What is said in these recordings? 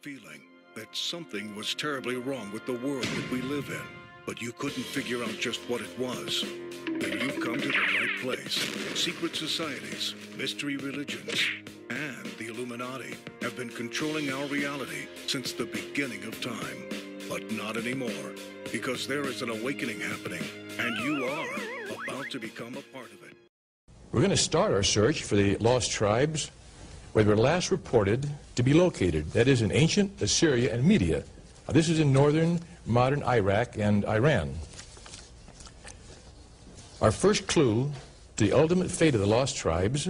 Feeling that something was terribly wrong with the world that we live in, but you couldn't figure out just what it was. Then you come to the right place. Secret societies, mystery religions, and the Illuminati have been controlling our reality since the beginning of time. But not anymore, because there is an awakening happening, and you are about to become a part of it. We're going to start our search for the lost tribes where they were last reported to be located, that is in ancient Assyria and Media. This is in northern modern Iraq and Iran. Our first clue to the ultimate fate of the lost tribes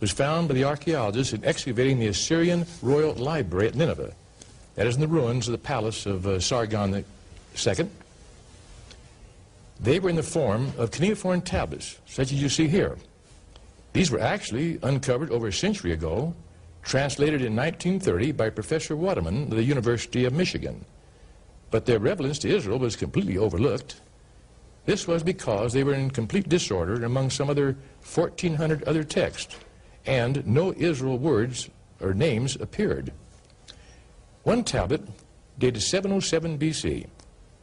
was found by the archaeologists in excavating the Assyrian Royal Library at Nineveh, that is in the ruins of the palace of Sargon II. They were in the form of cuneiform tablets, such as you see here. These were actually uncovered over a century ago, translated in 1930 by Professor Waterman of the University of Michigan. But their relevance to Israel was completely overlooked. This was because they were in complete disorder among some other 1,400 other texts, and no Israel words or names appeared. One tablet, dated 707 BC,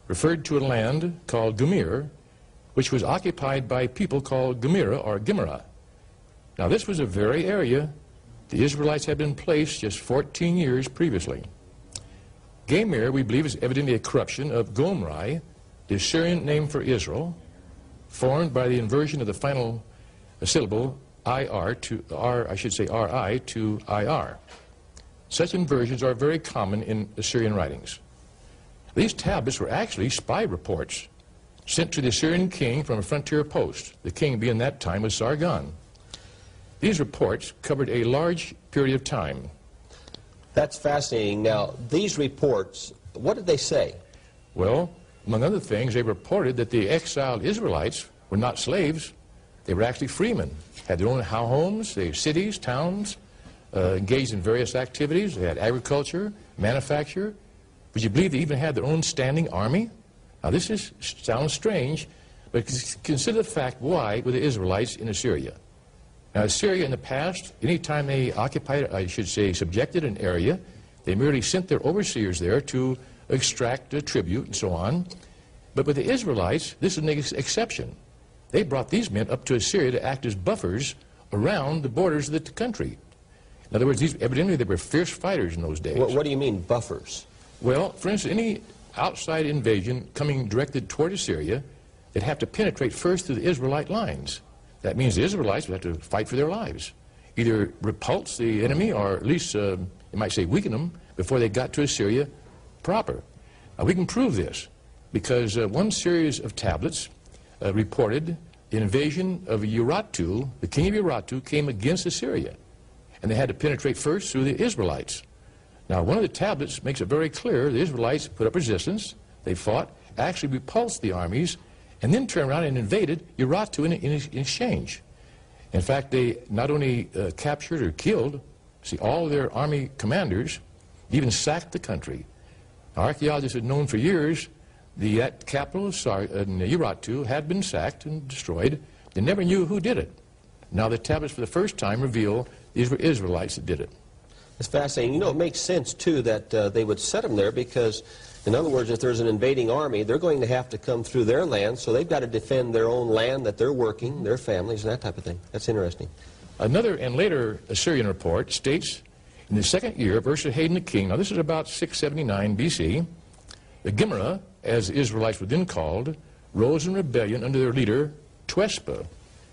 referred to a land called Gomer, which was occupied by people called Gomera or Gimera. Now, this was a very area the Israelites had been placed just 14 years previously. Gomer, we believe, is evidently a corruption of Gomri, the Assyrian name for Israel, formed by the inversion of the final syllable IR to R, I should say RI to IR. Such inversions are very common in Assyrian writings. These tablets were actually spy reports sent to the Assyrian king from a frontier post, the king being that time was Sargon. These reports covered a large period of time. That's fascinating. Now, these reports, what did they say? Well, among other things, they reported that the exiled Israelites were not slaves. They were actually freemen, had their own homes, their cities, towns, engaged in various activities. They had agriculture, manufacture. Would you believe they even had their own standing army? Now, this sounds strange, but consider the fact, why were the Israelites in Assyria? Now, Assyria in the past, any time they occupied, I should say, subjected an area, they merely sent their overseers there to extract a tribute and so on. But with the Israelites, this is an exception. They brought these men up to Assyria to act as buffers around the borders of the country. In other words, evidently they were fierce fighters in those days. What do you mean, buffers? Well, for instance, any outside invasion coming directed toward Assyria, they'd have to penetrate first through the Israelite lines. That means the Israelites would have to fight for their lives, either repulse the enemy or at least, you might say, weaken them before they got to Assyria proper. Now, we can prove this because one series of tablets reported the invasion of Urartu. The king of Urartu came against Assyria, and they had to penetrate first through the Israelites. Now, one of the tablets makes it very clear the Israelites put up resistance, they fought, actually repulsed the armies, and then turned around and invaded Urartu in exchange. In fact, they not only captured or killed, all their army commanders, even sacked the country. Archaeologists had known for years that capital of Urartu had been sacked and destroyed. They never knew who did it. Now the tablets for the first time reveal these were Israelites that did it. It's fascinating. You know, it makes sense, too, that they would set them there because, in other words, if there's an invading army, they're going to have to come through their land, so they've got to defend their own land that they're working, their families, and that type of thing. That's interesting. Another and later Assyrian report states, in the second year of Urshahaden the king, now this is about 679 B.C., the Gimera, as the Israelites were then called, rose in rebellion under their leader, Twespa.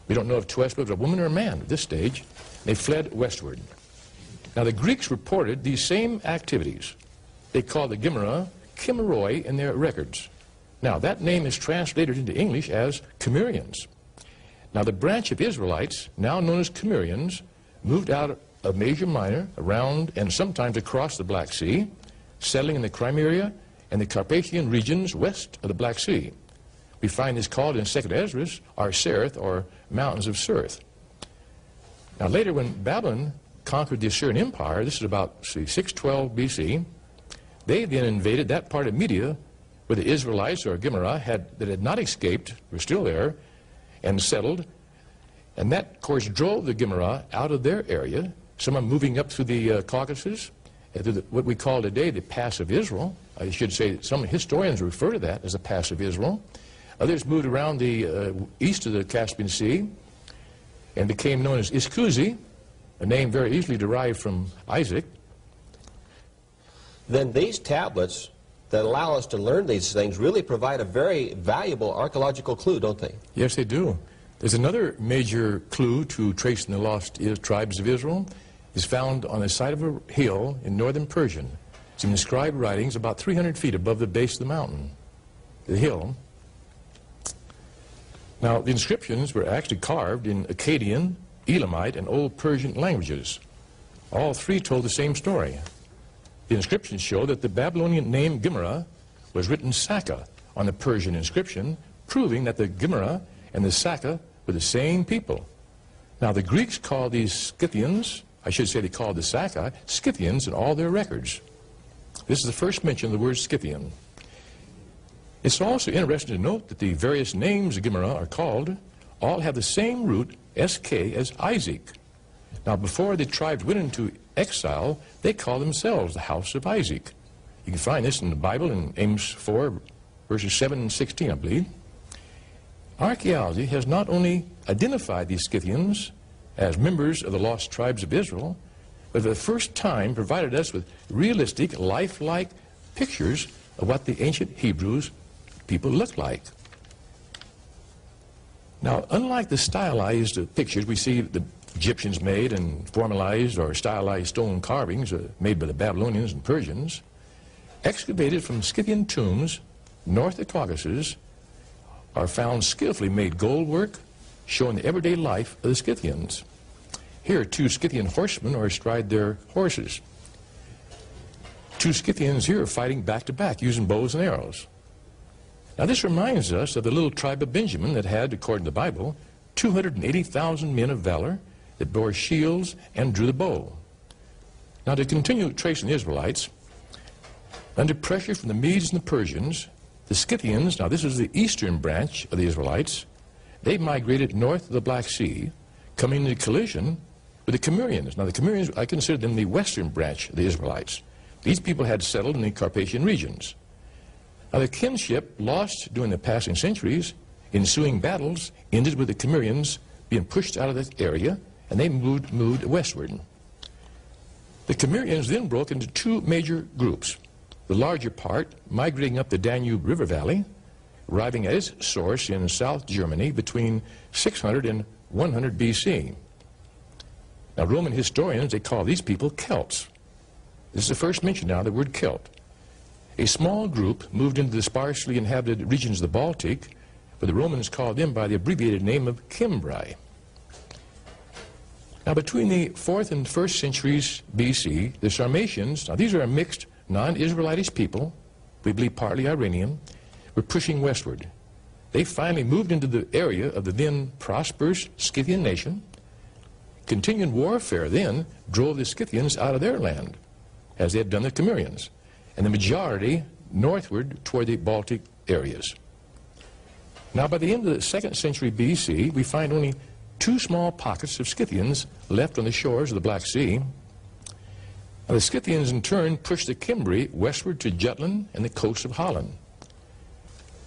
We don't know if Twespa was a woman or a man at this stage. They fled westward. Now the Greeks reported these same activities. They called the Gomera Chimeroy in their records. Now that name is translated into English as Cimmerians. Now the branch of Israelites, now known as Cimmerians, moved out of Asia Minor, around and sometimes across the Black Sea, settling in the Crimea and the Carpathian regions west of the Black Sea. We find this called in 2nd Ezra, Arsareth, or Mountains of Sereth. Now later when Babylon conquered the Assyrian Empire, this is about 612 BC, they then invaded that part of Media where the Israelites or Gomera had not escaped, were still there, and settled. And that, of course, drove the Gomera out of their area, some of them moving up through the Caucasus what we call today the Pass of Israel. I should say some historians refer to that as the Pass of Israel. Others moved around the east of the Caspian Sea and became known as Iskuzi, a name very easily derived from Isaac. Then these tablets that allow us to learn these things really provide a very valuable archaeological clue, don't they? Yes, they do. There's another major clue to tracing the lost tribes of Israel. It's found on the side of a hill in northern Persia. It's in inscribed writings about 300 feet above the base of the mountain, the hill. Now, the inscriptions were actually carved in Akkadian, Elamite, and Old Persian languages. All three told the same story. The inscriptions show that the Babylonian name Gimera was written Saka on the Persian inscription, proving that the Gimera and the Saka were the same people. Now, the Greeks called these Scythians, I should say they called the Saka Scythians in all their records. This is the first mention of the word Scythian. It's also interesting to note that the various names of Gomera are called all have the same root, S-K, as Isaac. Now, before the tribes went into exile, they called themselves the House of Isaac. You can find this in the Bible in Amos 4, verses 7 and 16, I believe. Archaeology has not only identified these Scythians as members of the lost tribes of Israel, but for the first time provided us with realistic, lifelike pictures of what the ancient Hebrews people looked like. Now, unlike the stylized pictures we see the Egyptians made and formalized or stylized stone carvings made by the Babylonians and Persians, excavated from Scythian tombs north of Caucasus are found skillfully made gold work showing the everyday life of the Scythians. Here, two Scythian horsemen are astride their horses. Two Scythians here are fighting back to back using bows and arrows. Now, this reminds us of the little tribe of Benjamin that had, according to the Bible, 280,000 men of valor that bore shields and drew the bow. Now, to continue tracing the Israelites, under pressure from the Medes and the Persians, the Scythians, now this is the eastern branch of the Israelites, they migrated north of the Black Sea, coming into collision with the Cimmerians. Now, the Cimmerians, I consider them the western branch of the Israelites. These people had settled in the Carpathian regions. Now, the kinship lost during the passing centuries, ensuing battles ended with the Cimmerians being pushed out of that area, and they moved westward. The Cimmerians then broke into two major groups, the larger part migrating up the Danube River Valley, arriving at its source in South Germany between 600 and 100 BC. Now, Roman historians, they call these people Celts. This is the first mention now of the word Celt. A small group moved into the sparsely inhabited regions of the Baltic, but the Romans called them by the abbreviated name of Cimbri. Now, between the 4th and 1st centuries BC, the Sarmatians, now these are a mixed non-Israelitish people, we believe partly Iranian, were pushing westward. They finally moved into the area of the then prosperous Scythian nation. Continued warfare then drove the Scythians out of their land, as they had done the Cimmerians, and the majority northward toward the Baltic areas. Now, by the end of the 2nd century BC, we find only two small pockets of Scythians left on the shores of the Black Sea. Now, the Scythians, in turn, pushed the Cimbri westward to Jutland and the coast of Holland.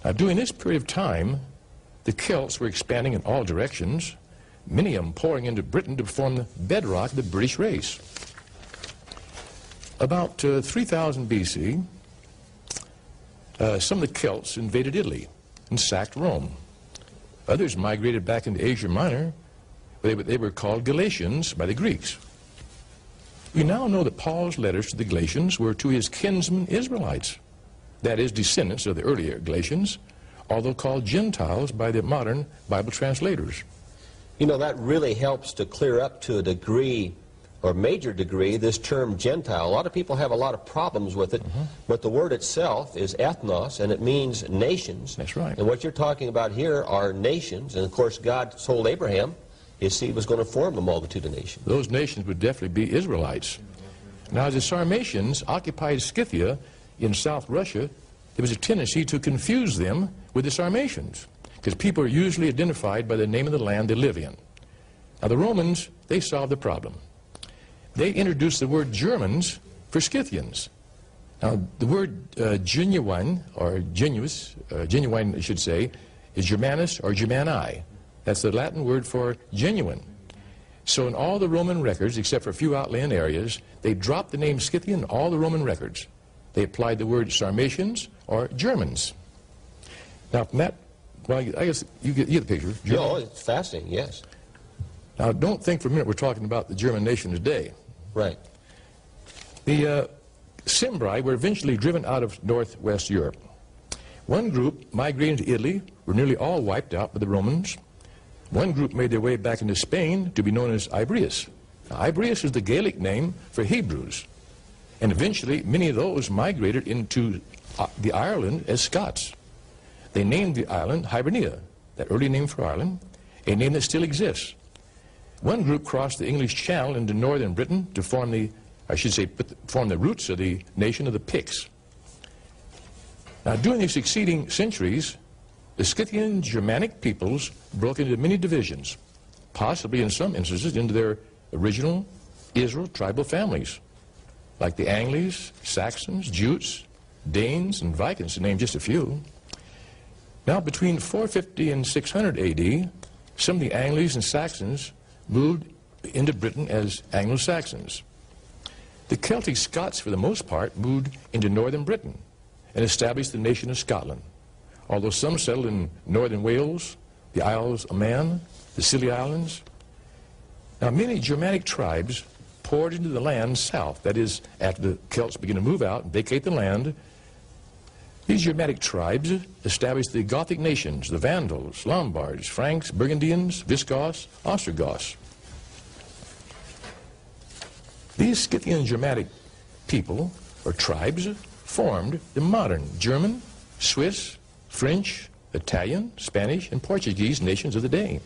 Now, during this period of time, the Celts were expanding in all directions, many of them pouring into Britain to form the bedrock of the British race. About 3000 BC, some of the Celts invaded Italy and sacked Rome. Others migrated back into Asia Minor, where they were called Galatians by the Greeks. We now know that Paul's letters to the Galatians were to his kinsmen Israelites, that is, descendants of the earlier Galatians, although called Gentiles by the modern Bible translators. You know, that really helps to clear up to a degree, or major degree, this term Gentile. A lot of people have a lot of problems with it, but the word itself is ethnos, and it means nations. That's right. And what you're talking about here are nations, and of course God told Abraham his seed was going to form a multitude of nations. Those nations would definitely be Israelites. Now, as the Sarmatians occupied Scythia in South Russia, there was a tendency to confuse them with the Sarmatians, because people are usually identified by the name of the land they live in. Now, the Romans, they solved the problem. They introduced the word Germans for Scythians. Now, the word genuine, or genuus, genuine, I should say, is Germanus or Germani. That's the Latin word for genuine. So in all the Roman records, except for a few outland areas, they dropped the name Scythian in all the Roman records. They applied the word Sarmatians or Germans. Now, from that, well, I guess you get the picture. German. No, it's fascinating, yes. Now, don't think for a minute we're talking about the German nation today. Right. The Cimbri were eventually driven out of northwest Europe. One group migrating to Italy were nearly all wiped out by the Romans. One group made their way back into Spain to be known as Ibrius. Now, Ibrius is the Gaelic name for Hebrews. And eventually, many of those migrated into the Ireland as Scots. They named the island Hibernia, that early name for Ireland, a name that still exists. One group crossed the English Channel into northern Britain to form the, I should say, form the roots of the nation of the Picts. Now, during the succeeding centuries, the Scythian Germanic peoples broke into many divisions, possibly in some instances into their original Israel tribal families, like the Angles, Saxons, Jutes, Danes, and Vikings, to name just a few. Now, between 450 and 600 AD, some of the Angles and Saxons moved into Britain as Anglo-Saxons. The Celtic Scots, for the most part, moved into northern Britain and established the nation of Scotland, although some settled in northern Wales, the Isles of Man, the Scilly Islands. Now, many Germanic tribes poured into the land south, that is, after the Celts began to move out and vacate the land. These Germanic tribes established the Gothic nations, the Vandals, Lombards, Franks, Burgundians, Visigoths, Ostrogoths. These Scythian Germanic people, or tribes, formed the modern German, Swiss, French, Italian, Spanish, and Portuguese nations of the day,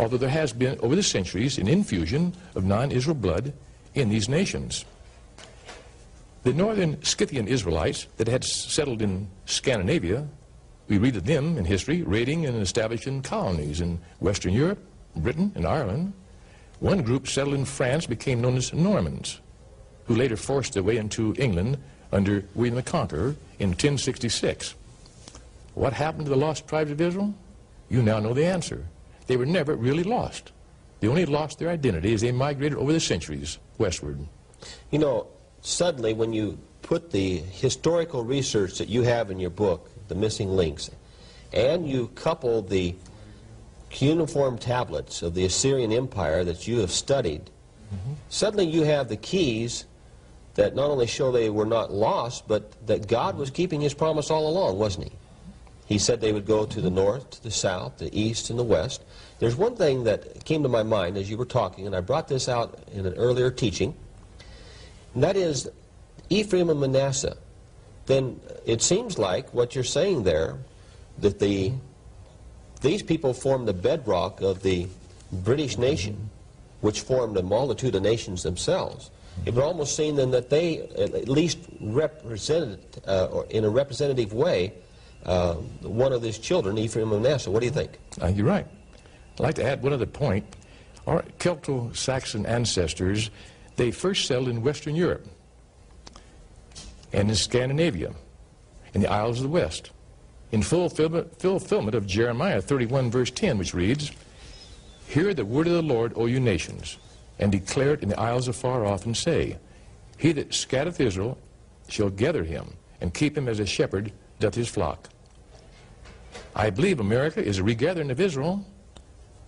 although there has been, over the centuries, an infusion of non-Israel blood in these nations. The northern Scythian Israelites that had settled in Scandinavia, we read of them in history raiding and establishing colonies in Western Europe, Britain, and Ireland. One group settled in France became known as Normans, who later forced their way into England under William the Conqueror in 1066. What happened to the lost tribes of Israel? You now know the answer. They were never really lost. They only lost their identity as they migrated over the centuries westward. You know, suddenly, when you put the historical research that you have in your book, The Missing Links, and you couple the cuneiform tablets of the Assyrian Empire that you have studied, suddenly you have the keys that not only show they were not lost, but that God was keeping his promise all along, wasn't he? He said they would go to the north, to the south, the east, and the west. There's one thing that came to my mind as you were talking, and I brought this out in an earlier teaching, and that is Ephraim and Manasseh. Then it seems like what you're saying there, that these people formed the bedrock of the British nation, which formed a multitude of nations themselves. It would almost seem then that they at least represented, or in a representative way, one of these children, Ephraim and Manasseh. What do you think? You're right. I'd like to add one other point. Our Celto-Saxon ancestors, they first settled in Western Europe and in Scandinavia, in the Isles of the West, in fulfillment of Jeremiah 31, verse 10, which reads, "Hear the word of the Lord, O you nations, and declare it in the isles afar off, and say, He that scattereth Israel shall gather him, and keep him as a shepherd doth his flock." I believe America is a regathering of Israel,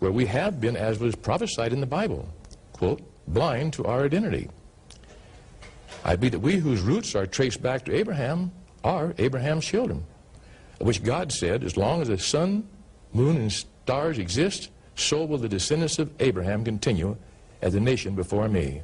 where we have been, as was prophesied in the Bible, quote, blind to our identity. I believe that we whose roots are traced back to Abraham are Abraham's children, of which God said, as long as the sun, moon, and stars exist, so will the descendants of Abraham continue as a nation before me.